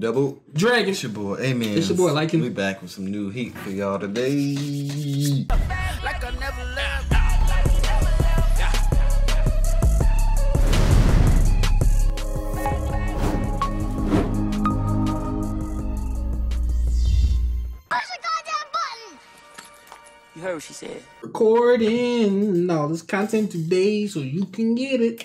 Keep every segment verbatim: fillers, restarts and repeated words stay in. Double Dragon. It's your boy, hey, man. It's your boy, Lycan. We back with some new heat for y'all today. Like I never left. Push the goddamn button. You heard what she said. Recording all this content today so you can get it.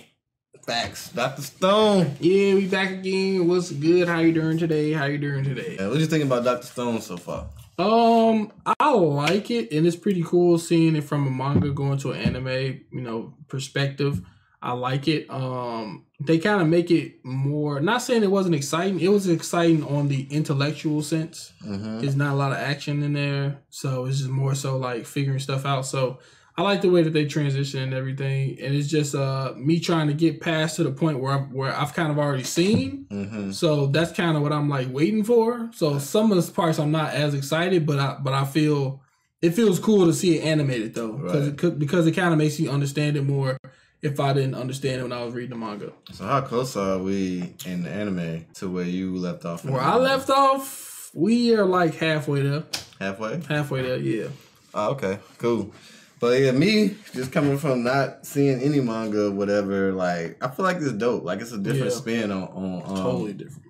Facts. Doctor Stone. Yeah, we back again. What's good? How you doing today? How you doing today? Yeah, what you thinking about Doctor Stone so far? Um, I like it, and it's pretty cool seeing it from a manga going to an anime, you know, perspective. I like it. Um, they kind of make it more, not saying it wasn't exciting. It was exciting on the intellectual sense. Mm-hmm. There's not a lot of action in there. So it's just more so like figuring stuff out. So I like the way that they transition and everything, and it's just uh, me trying to get past to the point where I've, where I've kind of already seen. Mm-hmm. So that's kind of what I'm like waiting for. So some of the parts I'm not as excited, but I but I feel it feels cool to see it animated though, because right. it could, because it kind of makes you understand it more. If I didn't understand it when I was reading the manga. So how close are we in the anime to where you left off? Where I left off, we are like halfway there. Halfway? Halfway there, yeah. Oh, okay, cool. But yeah, me, just coming from not seeing any manga or whatever, like, I feel like it's dope. Like, it's a different yeah. spin on, on um, totally different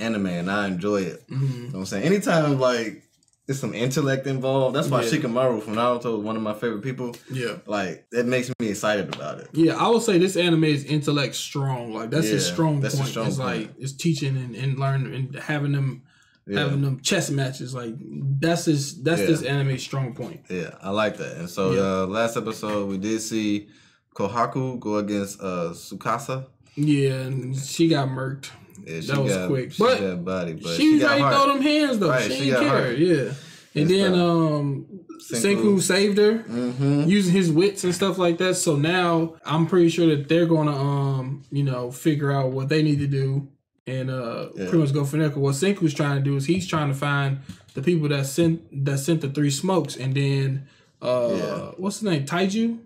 anime, and I enjoy it. Mm-hmm. You know what I'm saying? Anytime, like, there's some intellect involved. That's why yeah. Shikamaru from Naruto is one of my favorite people. Yeah. Like, that makes me excited about it. Yeah, I would say this anime is intellect strong. Like, that's yeah, his strong that's point. His strong it's point. Like, it's teaching and, and learning and having them... Yeah. Having them chess matches, like that's his, that's yeah. this anime's strong point. Yeah, I like that. And so yeah. uh, last episode we did see Kohaku go against uh, Tsukasa. Yeah, and she got murked. Yeah, she that was got, quick. She but got body, but she, she was ready to throw them hands though. Right, she, she didn't care. Hurt. Yeah. And, and then um, Senku saved her mm-hmm. using his wits and stuff like that. So now I'm pretty sure that they're gonna um, you know, figure out what they need to do. And uh, yeah. pretty much go for Nico. What Senku's trying to do is he's trying to find the people that sent that sent the three smokes, and then uh, yeah. what's his name, Taiju?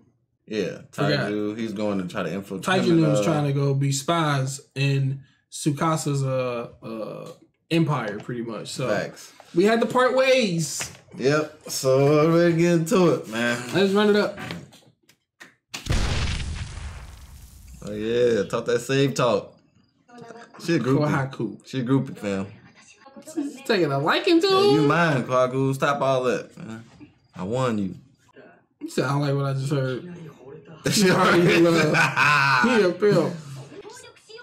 Yeah, Taiju. He's going to try to infiltrate. Taiju was trying to go be spies in Tsukasa's uh, uh, empire, pretty much. So Facts. we had to part ways. Yep. So we're ready to get into it, man. Let's run it up. Oh yeah, talk that save talk. She a groupie. Kohaku. She a groupie, fam. She's taking a liking to him. You mine, Kohaku. Stop all that, man. I won you. You sound like what I just heard. She already loved. He a pimp.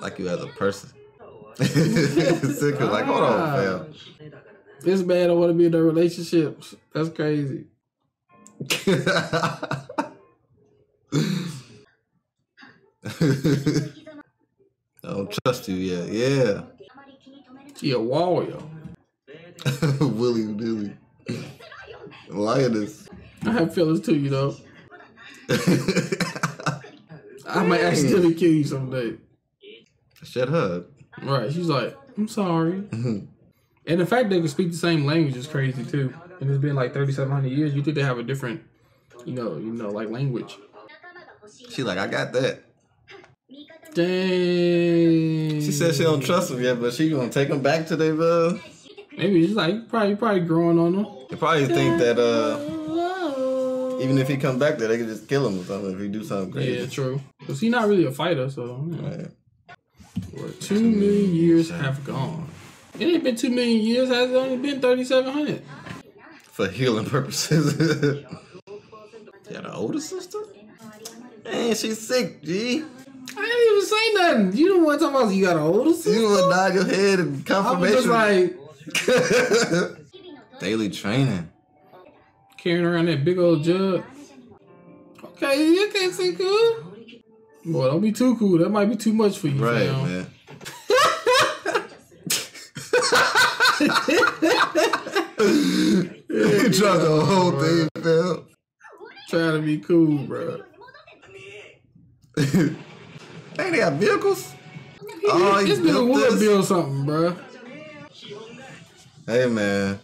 Like you as a person. Sick of, like, hold on, fam. This man don't want to be in their relationships. That's crazy. I don't trust you yet. Yeah. She a warrior. Willy nilly. Lioness. I have feelings too, you know. I might accidentally kill you someday. Shut her. Right. She's like, I'm sorry. And the fact they can speak the same language is crazy too. And it's been like thirty-seven hundred years. You think they have a different, you know, you know, like language. She like, I got that. Dang. She said she don't trust him yet, but she gonna take him back to their uh maybe she's like probably probably growing on him. They probably think that uh even if he come back there, they can just kill him or something if he do something crazy. Yeah, true. Cause he's not really a fighter, so yeah. Right. Two, two million, million years have gone. It ain't been two million years. Has it only been thirty-seven hundred? For healing purposes. Yeah, the older sister. Man, she's sick, G. I didn't even say nothing. You don't want to talk about you got an older sister? You want to nod your head and confirmation. I was just like... Daily training. Carrying around that big old jug. Okay, you can't say cool. Boy, don't be too cool. That might be too much for you. Right, now. man. You dropped the whole bro. thing, man. Trying to be cool, bro. Hey, they got vehicles? Oh, this nigga would build something, bro. Hey, man.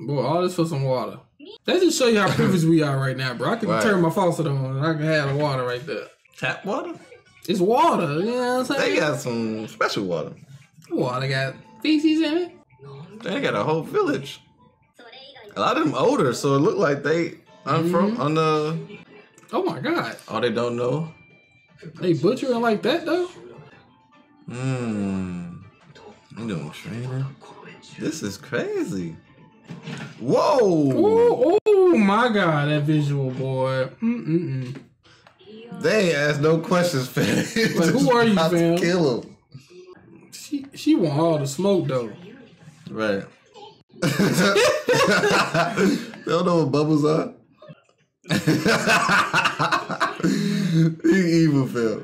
Boy, all this for some water. That just show you how privileged we are right now, bro. I can right. turn my faucet on and I can have the water right there. Tap water? It's water, you know what I'm saying? They got some special water. What, they got feces in it? They got a whole village. A lot of them older, so it looked like they I'm from on the. Oh my god! Oh, they don't know. They butchering like that though. Hmm. I'm doing training. This is crazy. Whoa! Oh my god! That visual, boy. Mm mm mm. They ain't asked no questions, fam. Like, who are you, fam? Kill him. She she want all the smoke though. Right. They don't know what bubbles are. He evil fell.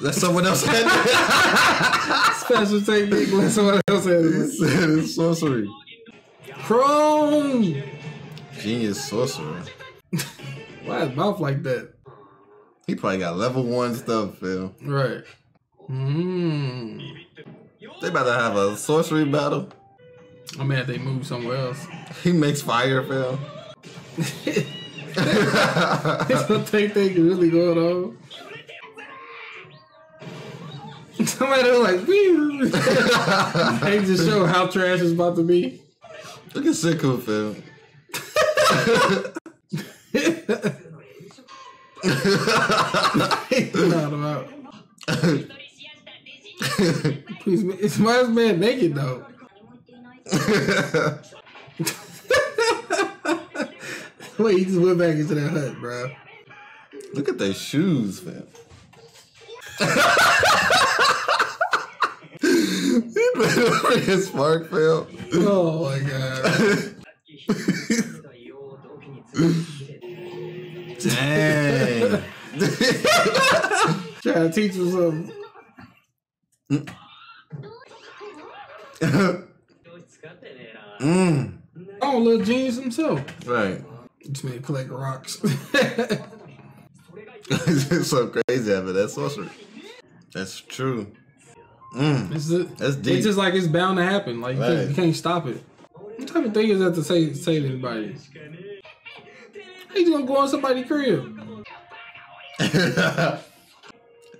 Let someone else handle it. Special technique. Let someone else handle it. He said it's sorcery. Chrome. Genius sorcerer. Why his mouth like that? He probably got level one stuff, Phil. Right. Hmm. They about to have a sorcery battle. I mean, if they move somewhere else. He makes fire, Phil. It's the thing that's really going on. Somebody was like, whew. They just show how trash it's about to be. Look at Senku, Phil. Please, it's my man naked though. Wait, he just went back into that hut, bro. Look at their shoes, man. He put his spark fell. Oh my god. Dang. Trying to teach him something. Mm. Oh, little genius himself. Right. Just made collect rocks. It's so crazy after that sorcery. That's true. Mm. It's just, that's deep. It's just like it's bound to happen. Like right. you, can't, you can't stop it. What type of thing is that to say say to anybody? How you gonna go on somebody's crib?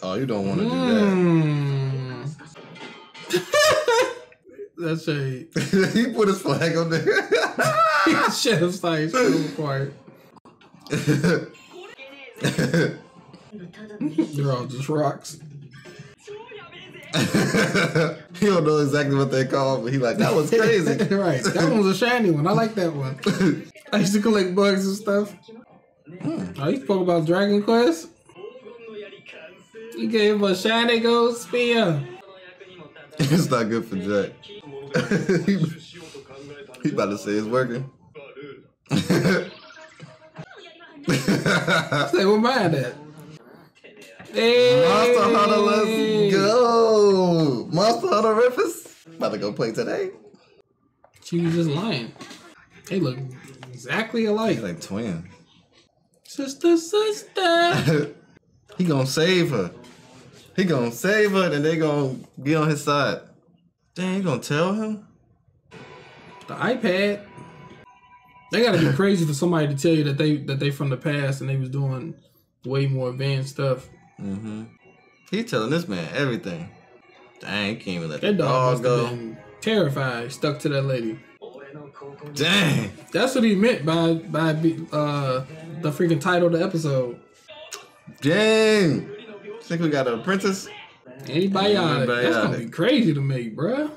Oh, you don't want to mm. do that. That's shade. He put his flag on there. Chef's like, so quiet. They're all just rocks. He don't know exactly what they call, but he like, that was crazy. Right. That one was a shiny one. I like that one. I used to collect bugs and stuff. Hmm. Oh, he spoke about Dragon Quest. He gave him a shiny gold spear. It's not good for Jack. He about to say it's working. Say, where mine at? Hey. Monster Hunter, let's go! Monster Hunter reference? About to go play today. She was just lying. They look exactly alike. They're like twins. Sister, sister! He gonna save her. He gonna save her and they gonna be on his side. Dang, you gonna tell him? The iPad. They gotta be crazy for somebody to tell you that they that they from the past and they was doing way more advanced stuff. Mm-hmm. He telling this man everything. Dang, he can't even let that the dog, dog go. Been terrified, stuck to that lady. Dang. That's what he meant by by uh the freaking title of the episode. Dang. Think we got an apprentice? Anybody out? That's gonna be crazy to me, bruh.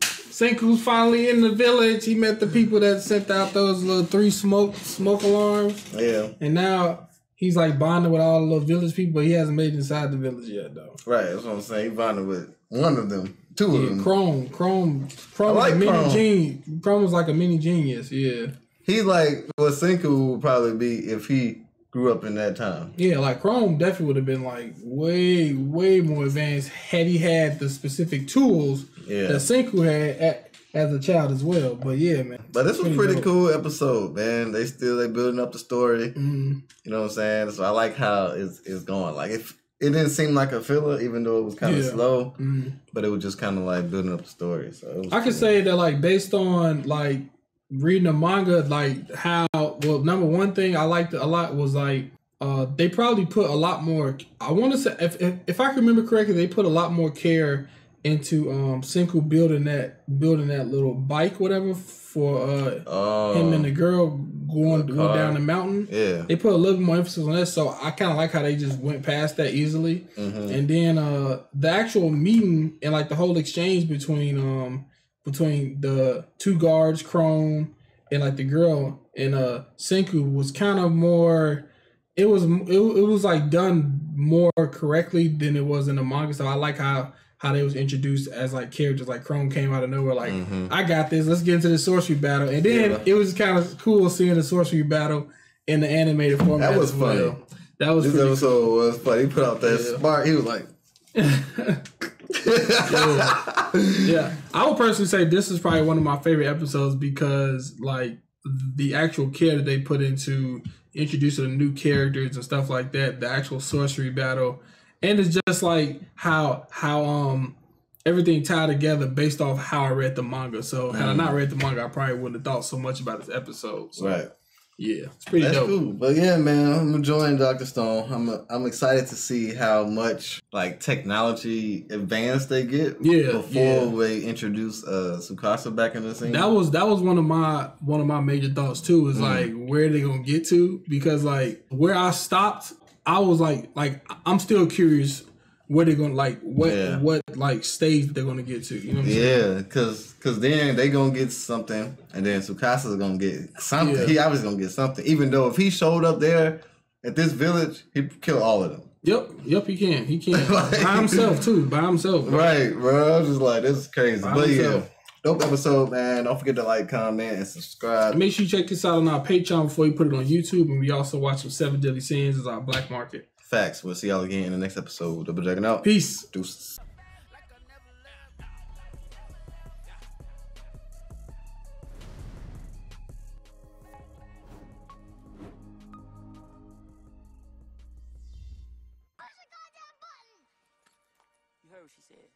Senku's finally in the village. He met the people that sent out those little three smoke smoke alarms. Yeah. And now he's like bonding with all the little village people, but he hasn't made it inside the village yet, though. Right. That's what I'm saying. He bonded with one of them, two yeah, of them. Chrome, Chrome, Chrome like was a mini genius. Chrome was like a mini genius. Yeah. He's like what Senku would probably be if he grew up in that time. Yeah, like Chrome definitely would have been like way, way more advanced had he had the specific tools yeah. that Senku had at, as a child as well. But yeah, man. But this was a pretty dope. cool episode, man. They still they building up the story. Mm-hmm. You know what I'm saying? So I like how it's, it's going. Like if it didn't seem like a filler, even though it was kind of yeah. slow, mm-hmm. but it was just kind of like building up the story. So it was I could cool. say that like based on like reading the manga, like how well number one thing I liked a lot was like Uh, they probably put a lot more. I want to say, if, if if I can remember correctly, they put a lot more care into um, Senku building that building that little bike, whatever, for uh, uh, him and the girl going, the going down the mountain. Yeah, they put a little bit more emphasis on that. So I kind of like how they just went past that easily. Mm-hmm. And then uh, the actual meeting and like the whole exchange between um between the two guards, Chrome, and like the girl and uh, Senku was kind of more. It was it, it was like done more correctly than it was in the manga. So I like how how they was introduced as like characters. Like Chrome came out of nowhere. Like mm-hmm. I got this. Let's get into the sorcery battle. And then yeah. it was kind of cool seeing the sorcery battle in the animated form. That was funny. Well. That was this episode cool. was funny. He put out that yeah. spark. He was like, yeah. yeah. I would personally say this is probably one of my favorite episodes because like the actual care that they put into introducing the new characters and stuff like that, the actual sorcery battle, and it's just like how how um everything tied together based off how I read the manga. So had mm. I not read the manga, I probably wouldn't have thought so much about this episode. So, right? Yeah, it's pretty That's dope. Cool. But yeah, man, I'm enjoying Doctor Stone. I'm a, I'm excited to see how much like technology advanced they get. Yeah, before yeah. they introduce uh, Tsukasa back in the scene. That was that was one of my one of my major thoughts too. Is mm. like where they gonna get to, because like where I stopped, I was like like I'm still curious where they're gonna like what yeah. what like stage they're gonna get to. You know what I'm saying? Yeah, cause cause then they gonna get something, and then Tsukasa's gonna get something. Yeah. He obviously gonna get something. Even though if he showed up there at this village, he'd kill all of them. Yep, yep, he can. He can like, by himself too. By himself. Bro. Right, bro. I was just like, this is crazy. By but himself. yeah. Dope episode, man. Don't forget to like, comment, and subscribe. And make sure you check this out on our Patreon before you put it on YouTube. And we also watch some Seven Deadly Sins as our black market. Facts. We'll see y'all again in the next episode. Double Dragon out. Peace. Deuces. You heard what she said.